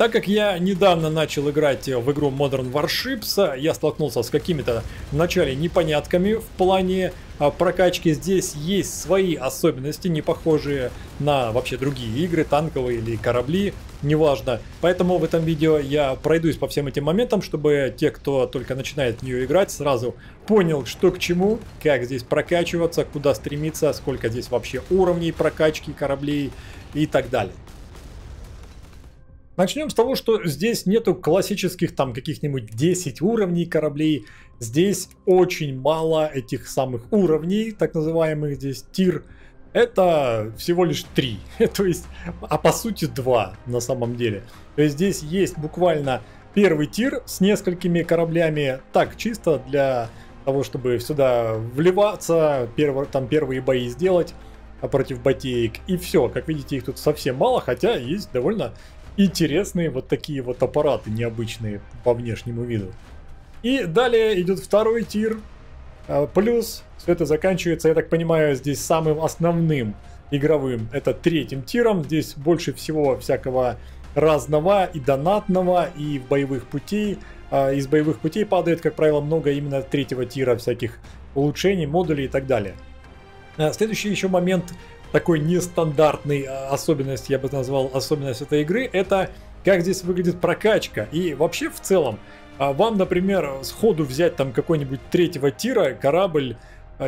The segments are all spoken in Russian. Так как я недавно начал играть в игру Modern Warships, я столкнулся с какими-то в начале непонятками в плане прокачки. Здесь есть свои особенности, не похожие на вообще другие игры, танковые или корабли, неважно. Поэтому в этом видео я пройдусь по всем этим моментам, чтобы те, кто только начинает в нее играть, сразу понял, что к чему, как здесь прокачиваться, куда стремиться, сколько здесь вообще уровней прокачки кораблей и так далее. Начнем с того, что здесь нету классических там каких-нибудь 10 уровней кораблей. Здесь очень мало этих самых уровней, так называемых здесь тир. Это всего лишь 3, то есть, а по сути 2 на самом деле. То есть здесь есть буквально первый тир с несколькими кораблями, так чисто для того, чтобы сюда вливаться, там первые бои сделать против ботеек. И все, как видите, их тут совсем мало, хотя есть довольно интересные вот такие вот аппараты необычные по внешнему виду. И далее идет второй тир. Плюс все это заканчивается, я так понимаю, здесь самым основным игровым, это третьим тиром. Здесь больше всего всякого разного и донатного, и боевых путей. Из боевых путей падает, как правило, много именно третьего тира всяких улучшений, модулей и так далее. Следующий еще момент, такой нестандартный особенность, я бы назвал особенность этой игры, это как здесь выглядит прокачка. И вообще в целом, вам, например, сходу взять там какой-нибудь третьего тира корабль,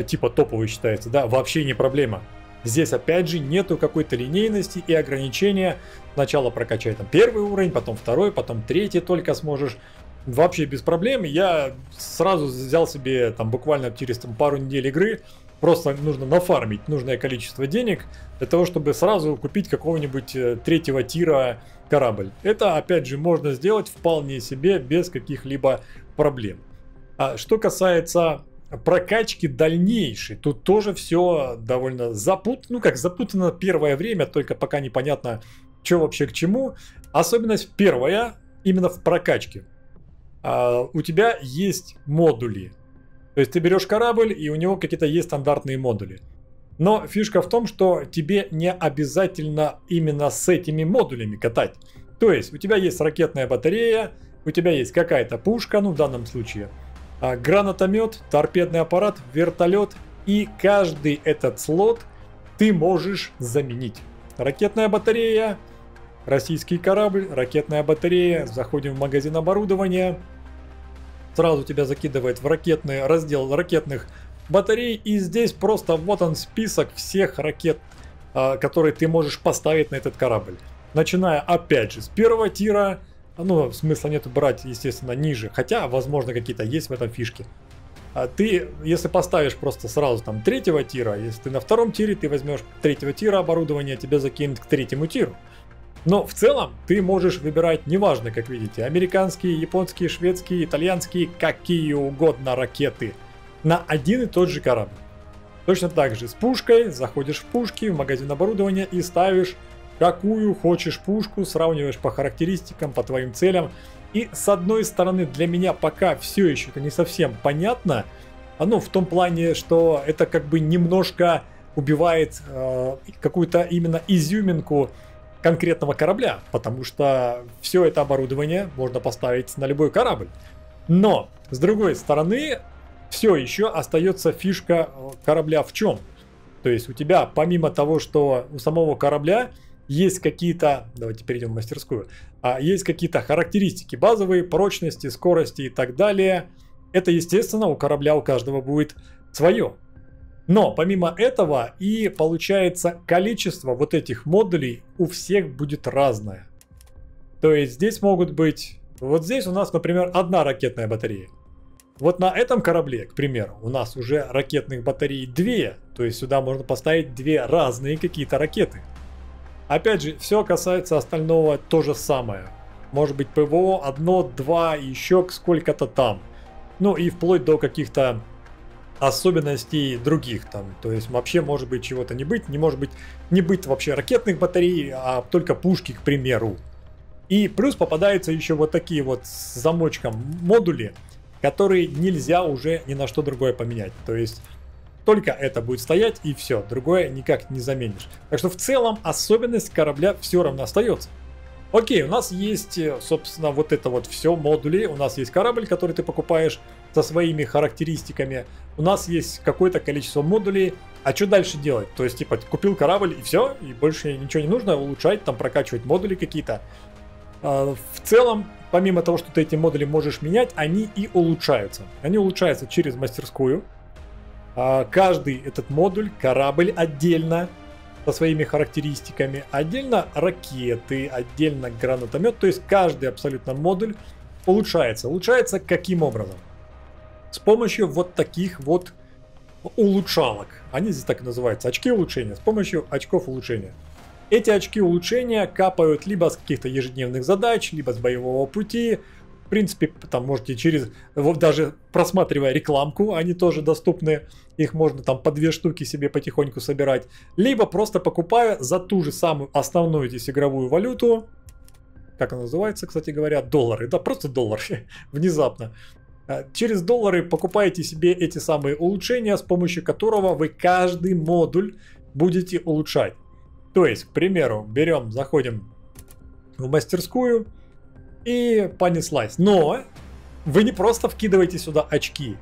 типа топовый считается, да, вообще не проблема. Здесь опять же нету какой-то линейности и ограничения. Сначала прокачай там первый уровень, потом второй, потом третий только сможешь. Вообще без проблем. Я сразу взял себе там буквально через там, пару недель игры. Просто нужно нафармить нужное количество денег для того, чтобы сразу купить какого-нибудь третьего тира корабль. Это, опять же, можно сделать вполне себе без каких-либо проблем. А что касается прокачки дальнейшей, тут тоже все довольно запутано. Ну как запутано первое время, только пока непонятно, что вообще к чему. Особенность первая именно в прокачке. У тебя есть модули. То есть ты берешь корабль, и у него какие-то есть стандартные модули. Но фишка в том, что тебе не обязательно именно с этими модулями катать. То есть у тебя есть ракетная батарея, у тебя есть какая-то пушка, ну в данном случае, гранатомет, торпедный аппарат, вертолет. И каждый этот слот ты можешь заменить. Ракетная батарея, российский корабль, ракетная батарея. Заходим в магазин оборудования. Сразу тебя закидывает в ракетный раздел ракетных батарей. И здесь просто вот он список всех ракет, которые ты можешь поставить на этот корабль. Начиная опять же с первого тира. Ну, смысла нет брать, естественно, ниже. Хотя, возможно, какие-то есть в этом фишки. Ты, если поставишь просто сразу там третьего тира, если ты на втором тире, ты возьмешь третьего тира оборудование, тебя закинет к третьему тиру. Но в целом ты можешь выбирать, неважно, как видите, американские, японские, шведские, итальянские, какие угодно ракеты на один и тот же корабль. Точно так же с пушкой. Заходишь в пушки, в магазин оборудования и ставишь какую хочешь пушку, сравниваешь по характеристикам, по твоим целям. И с одной стороны для меня пока все еще это не совсем понятно. Ну, в том плане, что это как бы немножко убивает какую-то именно изюминку конкретного корабля, потому что все это оборудование можно поставить на любой корабль. Но, с другой стороны, все еще остается фишка корабля в чем? То есть у тебя, помимо того, что у самого корабля есть какие-то, давайте перейдем в мастерскую, есть какие-то характеристики базовые, прочности, скорости и так далее. Это, естественно, у корабля у каждого будет свое. Но помимо этого и получается количество вот этих модулей у всех будет разное. То есть здесь могут быть... Вот здесь у нас, например, одна ракетная батарея. Вот на этом корабле, к примеру, у нас уже ракетных батарей 2. То есть сюда можно поставить 2 разные какие-то ракеты. Опять же, все касается остального то же самое. Может быть ПВО 1, 2, еще сколько-то там. Ну и вплоть до каких-то... особенностей других там, то есть вообще может быть чего-то не быть, не может быть вообще ракетных батарей, а только пушки, к примеру. И плюс попадаются еще вот такие вот с замочком модули, которые нельзя уже ни на что другое поменять, то есть только это будет стоять и все, другое никак не заменишь. Так что в целом особенность корабля все равно остается. Окей, у нас есть, собственно, вот это вот все модули. У нас есть корабль, который ты покупаешь со своими характеристиками. У нас есть какое-то количество модулей. А что дальше делать? То есть, типа, купил корабль и все, и больше ничего не нужно улучшать, там прокачивать модули какие-то. В целом, помимо того, что ты эти модули можешь менять, они и улучшаются. Они улучшаются через мастерскую. Каждый этот модуль, корабль отдельно, со своими характеристиками, отдельно ракеты, отдельно гранатомет, то есть каждый абсолютно модуль улучшается. Улучшается каким образом? С помощью вот таких вот улучшалок. Они здесь так и называются, очки улучшения, с помощью очков улучшения. Эти очки улучшения капают либо с каких-то ежедневных задач, либо с боевого пути. В принципе, там можете через, вот даже просматривая рекламку, они тоже доступны. Их можно там по 2 штуки себе потихоньку собирать. Либо просто покупая за ту же самую основную здесь игровую валюту. Как она называется, кстати говоря? Доллары. Да, просто доллары. Внезапно. Через доллары покупаете себе эти самые улучшения, с помощью которого вы каждый модуль будете улучшать. То есть, к примеру, берем, заходим в мастерскую. И понеслась. Но вы не просто вкидываете сюда очки.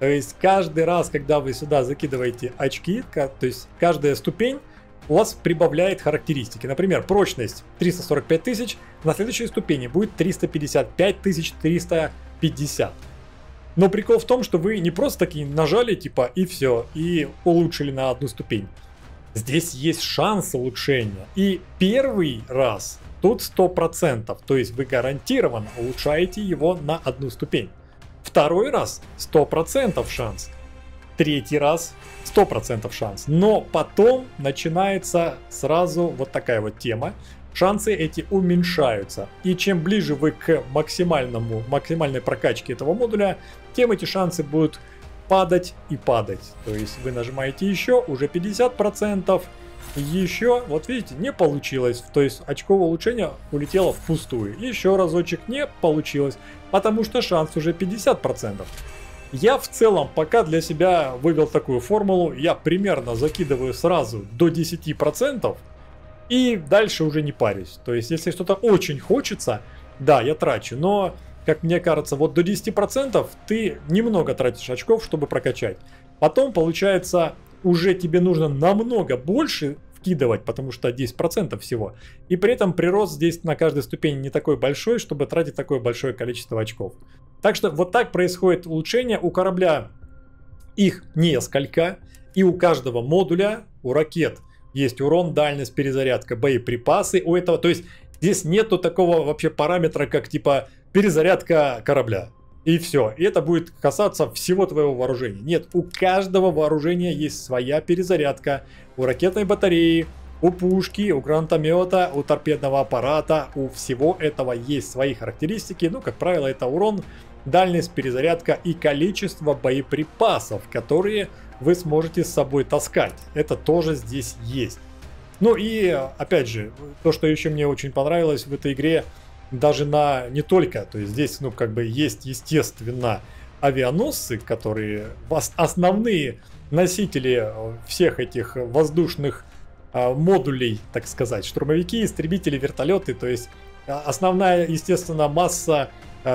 То есть каждый раз, когда вы сюда закидываете очки, то есть каждая ступень у вас прибавляет характеристики. Например, прочность 345 тысяч, на следующей ступени будет 355 тысяч 350. Но прикол в том, что вы не просто такие нажали, типа, и все, и улучшили на 1 ступень. Здесь есть шанс улучшения. И первый раз... Тут 100%, то есть вы гарантированно улучшаете его на 1 ступень. Второй раз 100% шанс. Третий раз 100% шанс. Но потом начинается сразу вот такая вот тема. Шансы эти уменьшаются. И чем ближе вы к максимальной прокачке этого модуля, тем эти шансы будут падать и падать. То есть вы нажимаете еще, уже 50%. Еще, вот видите, не получилось. То есть очко улучшения улетело впустую. Еще разочек не получилось, потому что шанс уже 50%. Я в целом пока для себя вывел такую формулу. Я примерно закидываю сразу до 10% и дальше уже не парюсь. То есть если что-то очень хочется, да, я трачу. Но, как мне кажется, вот до 10% ты немного тратишь очков, чтобы прокачать. Потом получается... Уже тебе нужно намного больше вкидывать, потому что 10% всего. И при этом прирост здесь на каждой ступени не такой большой, чтобы тратить такое большое количество очков. Так что вот так происходит улучшение. У корабля их несколько. И у каждого модуля, у ракет есть урон, дальность, перезарядка, боеприпасы у этого. То есть здесь нету такого вообще параметра, как типа перезарядка корабля. И все. И это будет касаться всего твоего вооружения. Нет, у каждого вооружения есть своя перезарядка. У ракетной батареи, у пушки, у гранатомета, у торпедного аппарата, у всего этого есть свои характеристики. Ну, как правило, это урон, дальность, перезарядка и количество боеприпасов, которые вы сможете с собой таскать. Это тоже здесь есть. Ну и, опять же, то, что еще мне очень понравилось в этой игре, даже на не только, то есть здесь, ну, как бы есть, естественно, авианосцы, которые основные носители всех этих воздушных модулей, так сказать, штурмовики, истребители, вертолеты, то есть основная, естественно, масса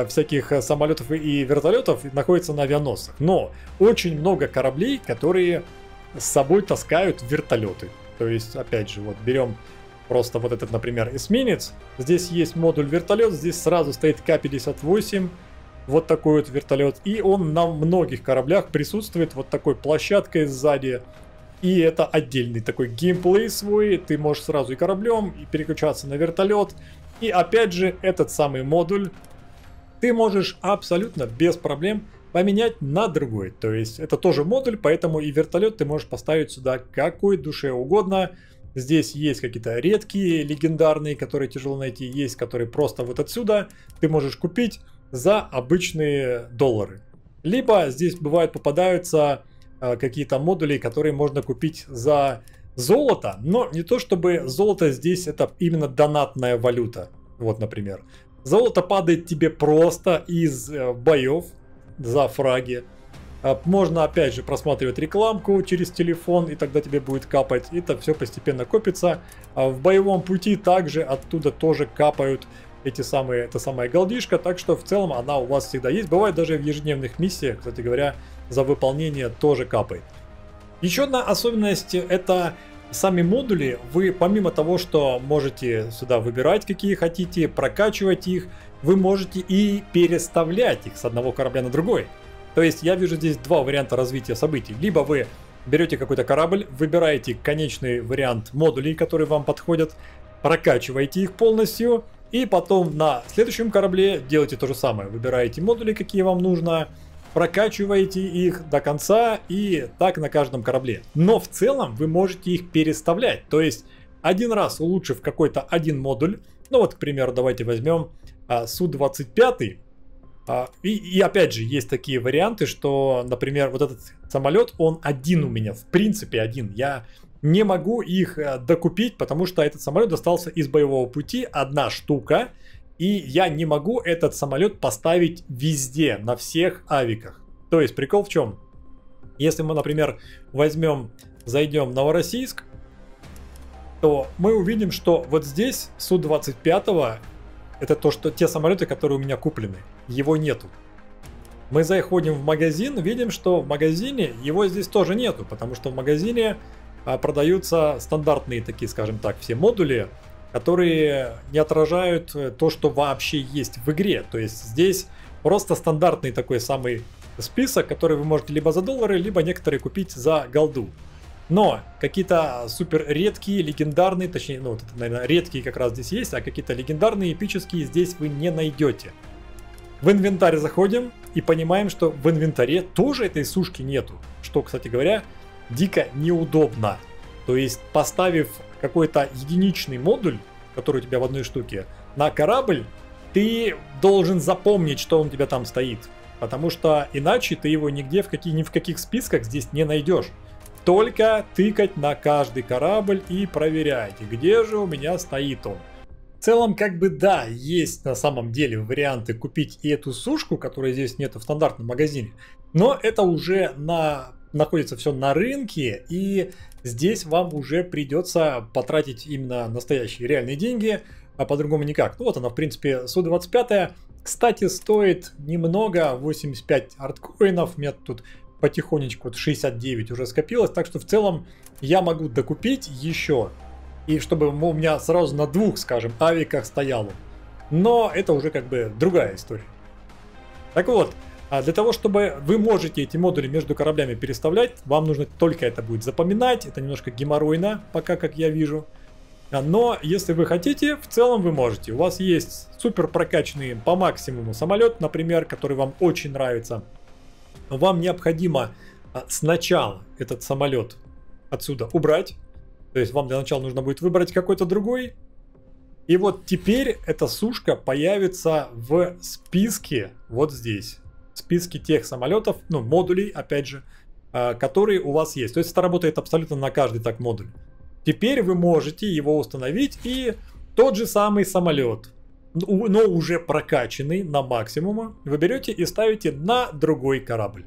всяких самолетов и вертолетов находится на авианосцах, но очень много кораблей, которые с собой таскают вертолеты, то есть, опять же, вот берем... Просто вот этот, например, эсминец. Здесь есть модуль вертолет. Здесь сразу стоит К-58. Вот такой вот вертолет. И он на многих кораблях присутствует вот такой площадкой сзади. И это отдельный такой геймплей свой. Ты можешь сразу и кораблем, и переключаться на вертолет. И опять же, этот самый модуль ты можешь абсолютно без проблем поменять на другой. То есть это тоже модуль, поэтому и вертолет ты можешь поставить сюда какой душе угодно. Здесь есть какие-то редкие, легендарные, которые тяжело найти. Есть, которые просто вот отсюда ты можешь купить за обычные доллары. Либо здесь бывают попадаются какие-то модули, которые можно купить за золото. Но не то чтобы золото здесь это именно донатная валюта. Вот, например. Золото падает тебе просто из боев за фраги. Можно опять же просматривать рекламку через телефон, и тогда тебе будет капать. Это все постепенно копится. В боевом пути также оттуда тоже капают эта самая голдишка. Так что в целом она у вас всегда есть. Бывает даже в ежедневных миссиях, кстати говоря, за выполнение тоже капает. Еще одна особенность — это сами модули. Вы помимо того, что можете сюда выбирать какие хотите, прокачивать их, вы можете и переставлять их с одного корабля на другой. То есть я вижу здесь два варианта развития событий. Либо вы берете какой-то корабль, выбираете конечный вариант модулей, которые вам подходят, прокачиваете их полностью, и потом на следующем корабле делаете то же самое. Выбираете модули, какие вам нужно, прокачиваете их до конца, и так на каждом корабле. Но в целом вы можете их переставлять. То есть один раз улучшив какой-то один модуль, ну вот, к примеру, давайте возьмем Су-25. И опять же есть такие варианты, что, например, вот этот самолет, он один у меня, в принципе один. Я не могу их докупить, потому что этот самолет достался из боевого пути, одна штука. И я не могу этот самолет поставить везде, на всех авиках. То есть прикол в чем? Если мы, например, зайдем в Новороссийск, то мы увидим, что вот здесь Су-25, это то, что те самолеты, которые у меня куплены, его нету. Мы заходим в магазин, видим, что в магазине его здесь тоже нету, потому что в магазине продаются стандартные такие, скажем так, все модули, которые не отражают то, что вообще есть в игре. То есть здесь просто стандартный такой самый список, который вы можете либо за доллары, либо некоторые купить за голду. Но какие-то супер редкие, легендарные, точнее, ну, это, наверное, редкие как раз здесь есть, а какие-то легендарные, эпические здесь вы не найдете. В инвентарь заходим и понимаем, что в инвентаре тоже этой сушки нету, что, кстати говоря, дико неудобно. То есть, поставив какой-то единичный модуль, который у тебя в одной штуке, на корабль, ты должен запомнить, что он у тебя там стоит, потому что иначе ты его нигде ни в каких списках здесь не найдешь. Только тыкать на каждый корабль и проверять, где же у меня стоит он. В целом, как бы да, есть на самом деле варианты купить и эту сушку, которой здесь нету в стандартном магазине, но это уже находится все на рынке, и здесь вам уже придется потратить именно настоящие реальные деньги, а по-другому никак. Ну вот она, в принципе, Су-25. Кстати, стоит немного, 85 арткоинов, у меня тут потихонечку 69 уже скопилось, так что в целом я могу докупить еще, и чтобы у меня сразу на двух, скажем, авиках стояло. Но это уже как бы другая история. Так вот, для того, чтобы вы можете эти модули между кораблями переставлять, вам нужно только это будет запоминать. Это немножко геморройно, пока как я вижу. Но если вы хотите, в целом вы можете. У вас есть супер прокачанный по максимуму самолет, например, который вам очень нравится. Вам необходимо сначала этот самолет отсюда убрать. То есть вам для начала нужно будет выбрать какой-то другой. И вот теперь эта сушка появится в списке вот здесь. Списки тех самолетов, ну, модулей, опять же, которые у вас есть. То есть это работает абсолютно на каждый так модуль. Теперь вы можете его установить и тот же самый самолет, но уже прокачанный на максимум, вы берете и ставите на другой корабль.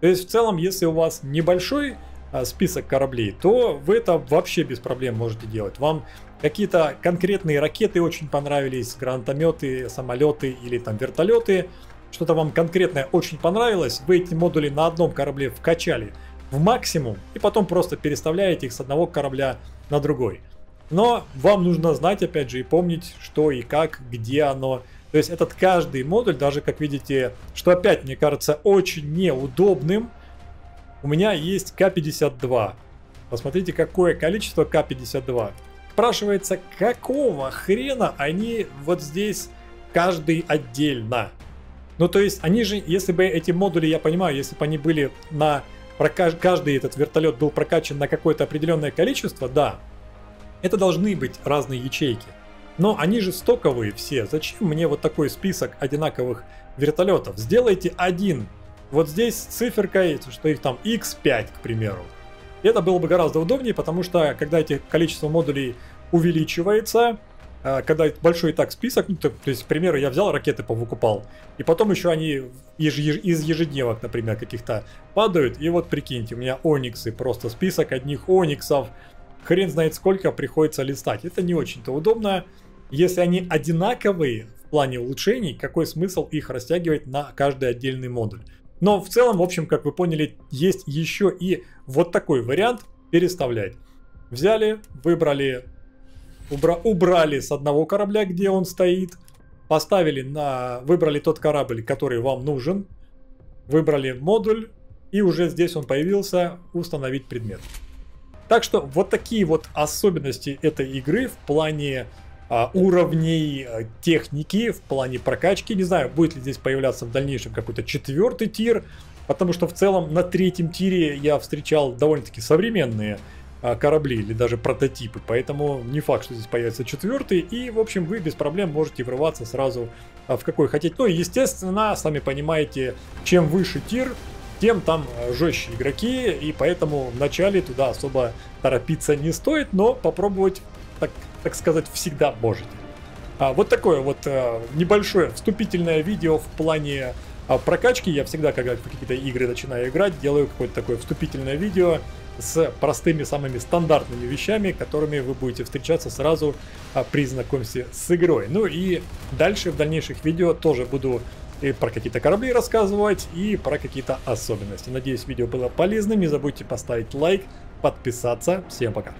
То есть в целом, если у вас небольшой список кораблей, то вы это вообще без проблем можете делать. Вам какие-то конкретные ракеты очень понравились, гранатометы, самолеты или там вертолеты. Что-то вам конкретное очень понравилось, вы эти модули на одном корабле вкачали в максимум и потом просто переставляете их с одного корабля на другой. Но вам нужно знать, опять же, и помнить, что и как, где оно. То есть этот каждый модуль, даже как видите, что опять мне кажется очень неудобным, у меня есть К-52. Посмотрите, какое количество К-52. Спрашивается, какого хрена они вот здесь каждый отдельно. Ну то есть они же, если бы эти модули, я понимаю, если бы они были каждый этот вертолет был прокачан на какое-то определенное количество, да, это должны быть разные ячейки. Но они же стоковые все, зачем мне вот такой список одинаковых вертолетов? Сделайте один вот здесь с циферкой, что их там X5, к примеру. Это было бы гораздо удобнее, потому что когда эти количество модулей увеличивается, когда большой и так список, ну, то есть, к примеру, я взял ракеты, повыкупал, и потом еще они из ежедневок, например, каких-то падают, и вот прикиньте, у меня ониксы, просто список одних ониксов, хрен знает сколько приходится листать, это не очень-то удобно. Если они одинаковые в плане улучшений, какой смысл их растягивать на каждый отдельный модуль? Но в целом, в общем, как вы поняли, есть еще и вот такой вариант переставлять. Взяли, выбрали, убрали с одного корабля, где он стоит, поставили на, выбрали тот корабль, который вам нужен, выбрали модуль, и уже здесь он появился, установить предмет. Так что вот такие вот особенности этой игры в плане уровней техники, в плане прокачки. Не знаю, будет ли здесь появляться в дальнейшем какой-то четвертый тир, потому что в целом на третьем тире я встречал довольно-таки современные корабли или даже прототипы, поэтому не факт, что здесь появится четвертый, и в общем вы без проблем можете врываться сразу в какой хотите. Ну и естественно, сами понимаете, чем выше тир, тем там жестче игроки, и поэтому вначале туда особо торопиться не стоит, но попробовать, так сказать, всегда можете. Вот такое вот небольшое вступительное видео в плане прокачки. Я всегда, когда в какие-то игры начинаю играть, делаю какое-то такое вступительное видео с простыми, самыми стандартными вещами, которыми вы будете встречаться сразу при знакомстве с игрой. Ну и дальше в дальнейших видео тоже буду и про какие-то корабли рассказывать, и про какие-то особенности. Надеюсь, видео было полезным. Не забудьте поставить лайк, подписаться. Всем пока!